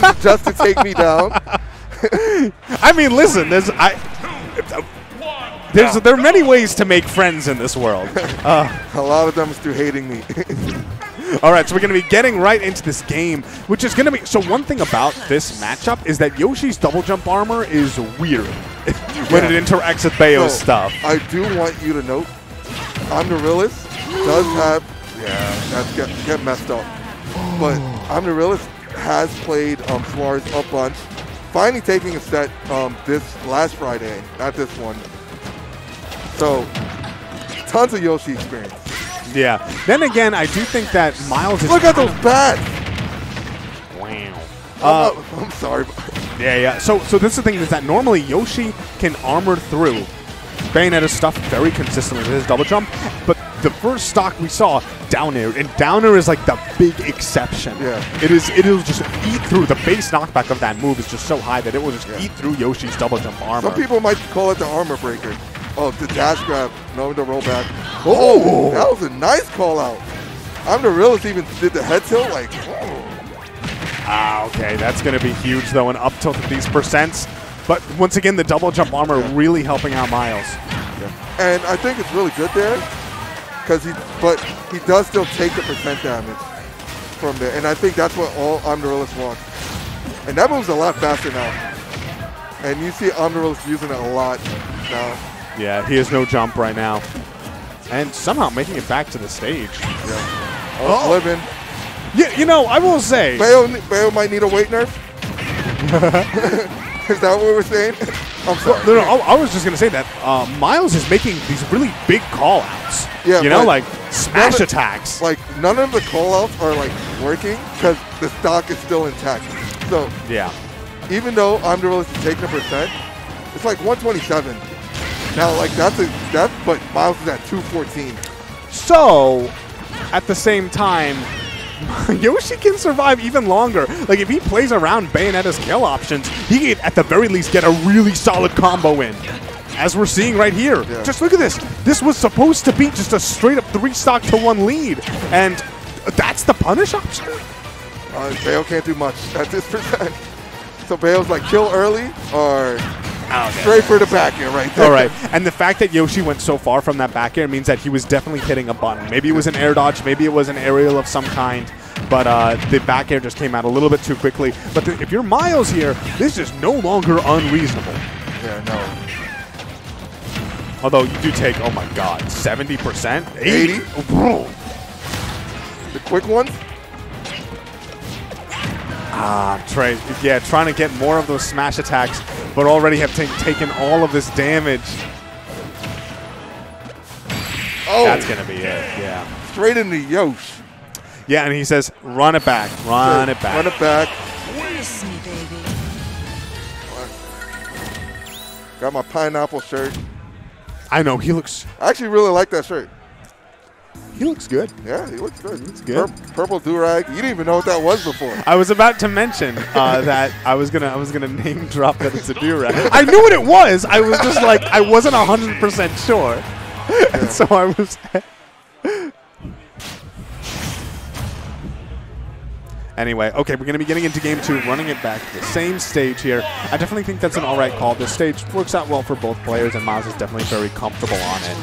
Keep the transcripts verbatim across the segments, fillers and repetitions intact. things just to take me down. I mean, listen, there's I. There's there are many ways to make friends in this world. Uh, a lot of them is through hating me. All right, so we're going to be getting right into this game, which is going to be... So one thing about this matchup is that Yoshi's double jump armor is weird when yeah. it interacts with Bayo's so, stuff. I do want you to note, Amaryllis does have... Yeah, that's get, get messed up. But Amaryllis has played um, Suarez a bunch. Finally taking a set um, this last Friday, not this one. So, tons of Yoshi experience. Yeah. Then again, I do think that Myles is... Look at those bats! Wow. Uh, oh, I'm sorry. Yeah, yeah. So, so this is the thing, is that normally Yoshi can armor through Bayonetta's stuff very consistently with his double jump, but the first stock we saw, down air, and down air is like the big exception. Yeah. It is, it'll just eat through. The base knockback of that move is just so high that it will just yeah. eat through Yoshi's double jump armor. Some people might call it the armor breaker. Oh, the dash grab. No, the roll back. Oh, oh, that was a nice call out. Amaryllis even did the head tilt. Like, whoa. Ah, okay. That's going to be huge, though, an up tilt at these percents. But once again, the double jump armor yeah. really helping out Myles. Yeah. And I think it's really good there. Because he, but he does still take the percent damage from there. And I think that's what all Amaryllis wants. And that moves a lot faster now. And you see Amaryllis using it a lot now. Yeah, he has no jump right now. And somehow making it back to the stage. Yeah. Oh, oh. living. Yeah, you know, I will say. Bayo, Bayo might need a weight nerf. Is that what we're saying? I'm sorry. No, no, no, I was just going to say that uh, Myles is making these really big call outs. Yeah, you know, like smash of, attacks. Like, none of the call outs are, like, working because the stock is still intact. So, yeah. Even though Amaryllis is taking a percent, it's like one twenty-seven. Now, like, that's a that's but Myles is at two fourteen. So, at the same time, Yoshi can survive even longer. Like, if he plays around Bayonetta's kill options, he can, at the very least, get a really solid combo in, as we're seeing right here. Yeah. Just look at this. This was supposed to be just a straight-up three stock to one lead, and that's the punish option? Uh, Bayo can't do much at this percent. So Bayo's like, kill early, or... Okay. Straight for the back air right there. All right. And the fact that Yoshi went so far from that back air means that he was definitely hitting a button. Maybe it was an air dodge. Maybe it was an aerial of some kind. But uh, the back air just came out a little bit too quickly. But the, if you're Myles here, this is no longer unreasonable. Yeah, no. Although you do take, oh, my God, seventy percent? eighty? eighty? The quick one? Ah, Trey. Yeah, trying to get more of those smash attacks, but already have taken all of this damage. Oh, that's gonna be it. Yeah, straight into Yosh. Yeah, and he says, "Run it back, run Good. it back, run it back." Kiss me, baby. Got my pineapple shirt. I know he looks. I actually really like that shirt. He looks good. Yeah, he looks good. He looks good. Pur purple do-rag. You didn't even know what that was before. I was about to mention uh, that I was gonna I was gonna name drop that it's a do-rag. I knew what it was. I was just like I wasn't a hundred percent sure, yeah. and so I was. Anyway, okay, we're gonna be getting into game two, running it back to the same stage here. I definitely think that's an all right call. This stage works out well for both players, and Myles is definitely very comfortable on it.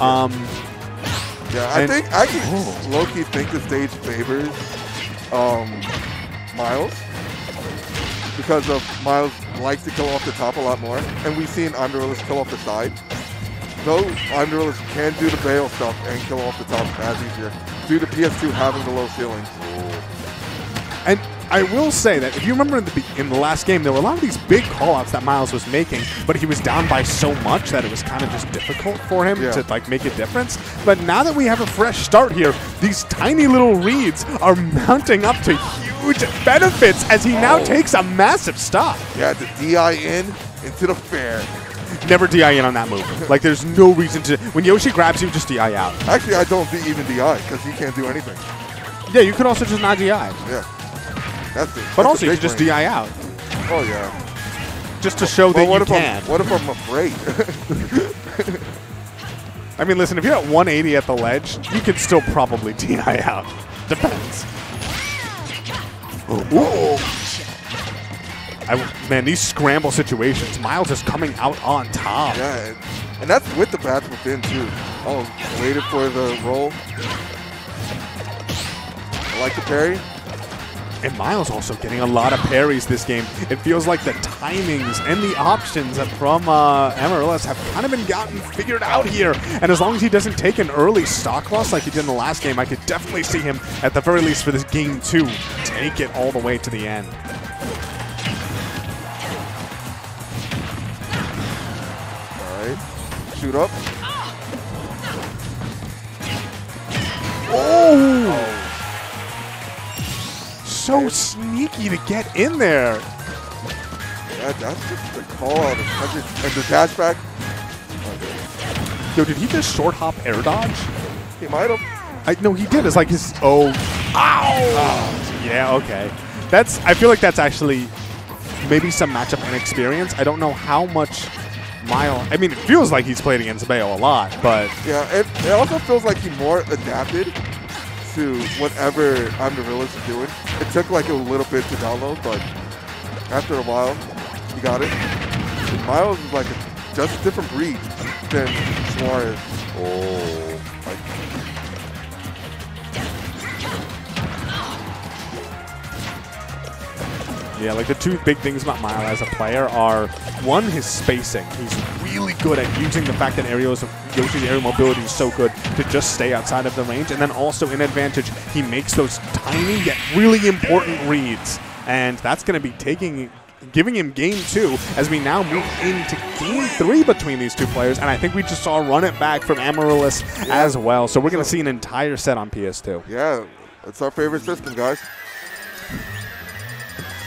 Um. Yeah, I and think I can oh. low-key think the stage favors um, Myles because of Myles likes to kill off the top a lot more, and we've seen Amaryllis kill off the side. Though Amaryllis can do the bail stuff and kill off the top as easier due to P S two having the low ceilings. And I will say that if you remember in the, in the last game, there were a lot of these big callouts that Myles was making, but he was down by so much that it was kind of just difficult for him yeah. to like make a difference. But now that we have a fresh start here, these tiny little reads are mounting up to huge benefits as he now oh. takes a massive stop. Yeah, the D I in into the fair. Never D I in on that move. Like, there's no reason to. When Yoshi grabs you, just D I out. Actually, I don't even D I because he can't do anything. Yeah, you could also just not D I. Yeah. That's it. But that's also, you can just D I out. Oh, yeah. Just to show well, that well, what you if can. I'm, what if I'm afraid? I mean, listen, if you're at one eighty at the ledge, you can still probably D I out. Depends. Ooh. Ooh. I, man, these scramble situations, Myles is coming out on top. Yeah, and, and that's with the path within, too. Oh, waited for the roll. I like the parry. And Myles also getting a lot of parries this game. It feels like the timings and the options from uh, Amaryllis have kind of been gotten figured out here. And as long as he doesn't take an early stock loss like he did in the last game, I could definitely see him, at the very least for this game two, take it all the way to the end. All right, shoot up. Oh! So sneaky to get in there. Yeah, that's just the call out of and the dash back. Yo, did he just short hop air dodge? He might have. I, no, he did. It's like his oh, ow. Oh, yeah, okay. That's. I feel like that's actually maybe some matchup inexperience. I don't know how much Myles. I mean, it feels like he's played against Bayo a lot, but yeah, it, it also feels like he more adapted to whatever Amaryllis is doing. It took like a little bit to download, but after a while, you got it. And Myles is like a, just a different breed than Suarez. Oh, like. Yeah, like the two big things about Myles as a player are, one, his spacing. He's really good at using the fact that aerials of Yoshi's aerial mobility is so good to just stay outside of the range, and then also in advantage, he makes those tiny yet really important reads, and that's going to be taking, giving him game two as we now move into game three between these two players, and I think we just saw run it back from Amaryllis yeah. as well, so we're going to see an entire set on P S two. Yeah, that's our favorite system, guys.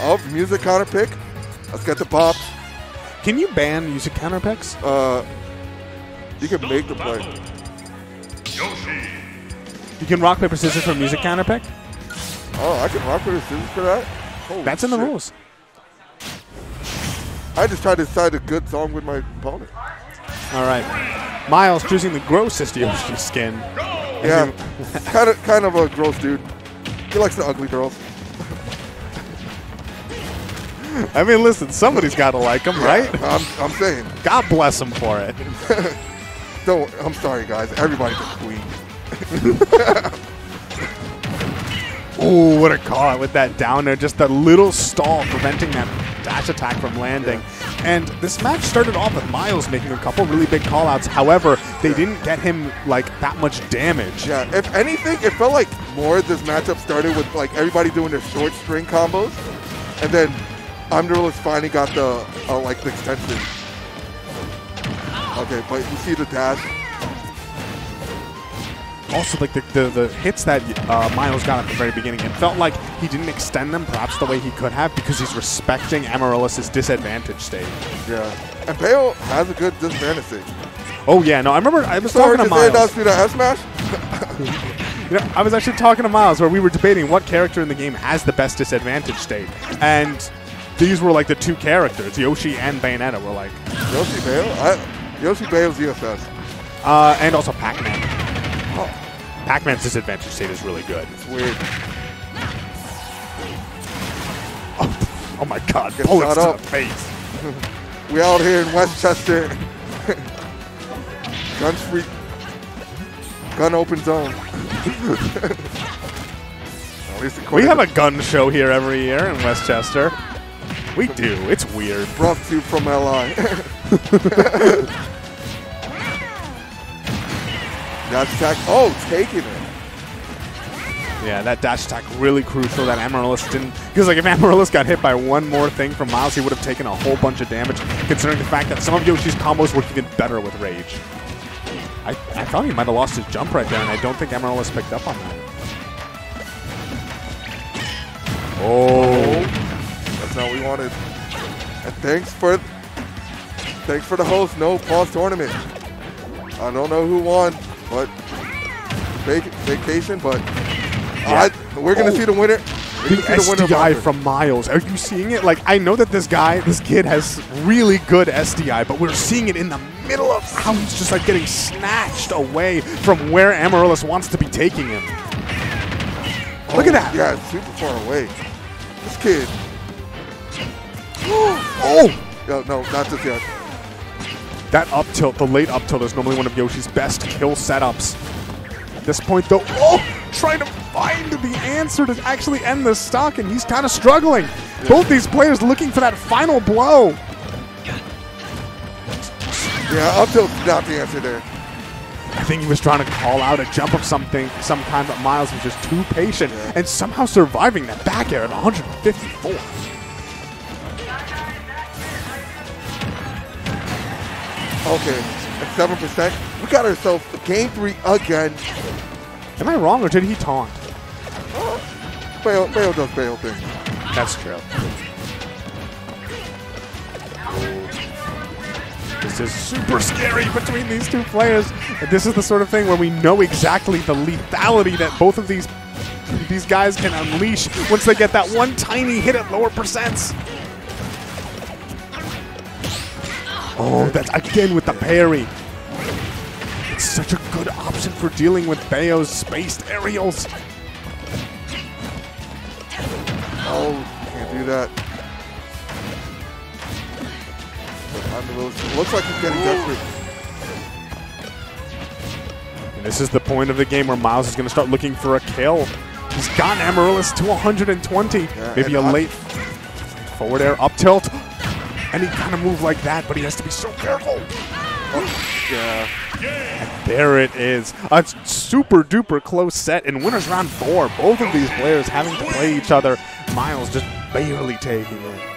Oh, music counter pick. Let's get the pop. Can you ban music counter picks? Uh... You can make the play. Yoshi. You can rock, paper, scissors for music counter pick? Oh, I can rock, paper, scissors for that? Holy That's shit. in the rules. I just tried to decide a good song with my opponent. All right. Myles choosing the grossest Yoshi skin. Yeah. kind, of, kind of a gross dude. He likes the ugly girls. I mean, listen, somebody's got to like him, yeah, right? I'm, I'm saying. God bless him for it. Don't, I'm sorry, guys. Everybody's a queen. Oh, what a call with that down there. Just a little stall preventing that dash attack from landing. Yeah. And this match started off with Myles making a couple really big callouts. However, they yeah. didn't get him, like, that much damage. Yeah, if anything, it felt like more of this matchup started with, like, everybody doing their short string combos. And then Amaryllis finally got the, uh, like, the extension. Okay, but you see the dash. Also, like, the, the, the hits that uh, Myles got at the very beginning, it felt like he didn't extend them perhaps the way he could have because he's respecting Amaryllis' disadvantage state. Yeah. And Bayo has a good disadvantage state. Oh, yeah. No, I remember I was Sorry, talking to Myles. Sorry, did that smash? You know, I was actually talking to Myles where we were debating what character in the game has the best disadvantage state. And these were like the two characters, Yoshi and Bayonetta, were like... Yoshi Bayo? I, Yoshi Bayo's D F S. Uh, and also Pac-Man. Oh. Pac-Man's disadvantage state is really good. It's weird. Oh, oh my god, Get bullets to the face. We out here in Westchester. Gun free. Gun open zone. At least we have a gun show here every year in Westchester. We do. It's weird. Brought to you from L I Dash attack. Oh, taking it. Yeah, that dash attack really crucial that Amaryllis didn't. Because like if Amaryllis got hit by one more thing from Myles, he would have taken a whole bunch of damage, considering the fact that some of Yoshi's combos were even better with Rage. I, I thought he might have lost his jump right there, and I don't think Amaryllis picked up on that. Oh, that's not what we wanted. And thanks for, thanks for the host. No pause tournament. I don't know who won, but vac vacation. But yeah. I, we're gonna oh. see the winner. The S D I from Myles. Are you seeing it? Like, I know that this guy, this kid has really good S D I, but we're seeing it in the middle of how he's just like getting snatched away from where Amaryllis wants to be taking him. Oh, look at that. Yeah, it's super far away. This kid. Oh! No, no, not just yet. That up tilt, the late up tilt, is normally one of Yoshi's best kill setups. At this point, though, oh, trying to find the answer to actually end this stock, and he's kind of struggling. Yeah. Both these players looking for that final blow. Yeah, up tilt, not the answer there. I think he was trying to call out a jump of something, some kind, but Myles was just too patient, yeah. and somehow surviving that back air at one fifty-four. Okay, at seven percent, we got ourselves game three again. Am I wrong, or did he taunt? Oh, bail, bail does bail things. That's true. Oh. This is super scary between these two players. And this is the sort of thing where we know exactly the lethality that both of these, these guys can unleash once they get that one tiny hit at lower percents. Oh, that's again with the parry. It's such a good option for dealing with Bayo's spaced aerials. Oh, can't do that. Looks like he's getting desperate. And this is the point of the game where Myles is going to start looking for a kill. He's gotten Amaryllis to one hundred twenty. Yeah, maybe a late forward air up tilt. And he kind of moves like that, but he has to be so careful. Oh, yeah. And there it is. A super duper close set in winners round four. Both of these players having to play each other. Myles just barely taking it.